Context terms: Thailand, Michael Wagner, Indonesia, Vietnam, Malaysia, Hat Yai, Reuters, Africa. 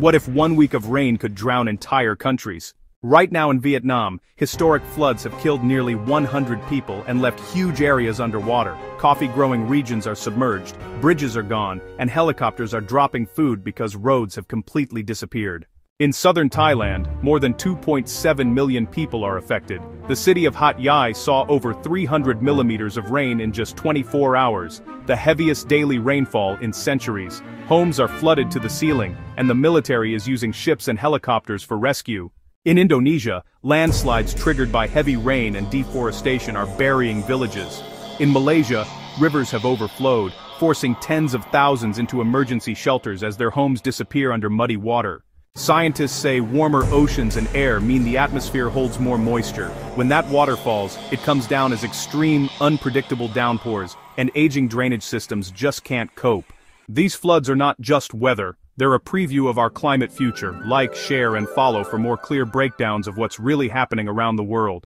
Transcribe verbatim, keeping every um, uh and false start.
What if one week of rain could drown entire countries? Right now in Vietnam, historic floods have killed nearly one hundred people and left huge areas underwater. Coffee-growing regions are submerged, bridges are gone, and helicopters are dropping food because roads have completely disappeared. In southern Thailand, more than two point seven million people are affected. The city of Hat Yai saw over three hundred millimeters of rain in just twenty-four hours, the heaviest daily rainfall in centuries. Homes are flooded to the ceiling, and the military is using ships and helicopters for rescue. In Indonesia, landslides triggered by heavy rain and deforestation are burying villages. In Malaysia, rivers have overflowed, forcing tens of thousands into emergency shelters as their homes disappear under muddy water. Scientists say warmer oceans and air mean the atmosphere holds more moisture. When that water falls, it comes down as extreme, unpredictable downpours, and aging drainage systems just can't cope. These floods are not just weather, they're a preview of our climate future. Like, share, and follow for more clear breakdowns of what's really happening around the world.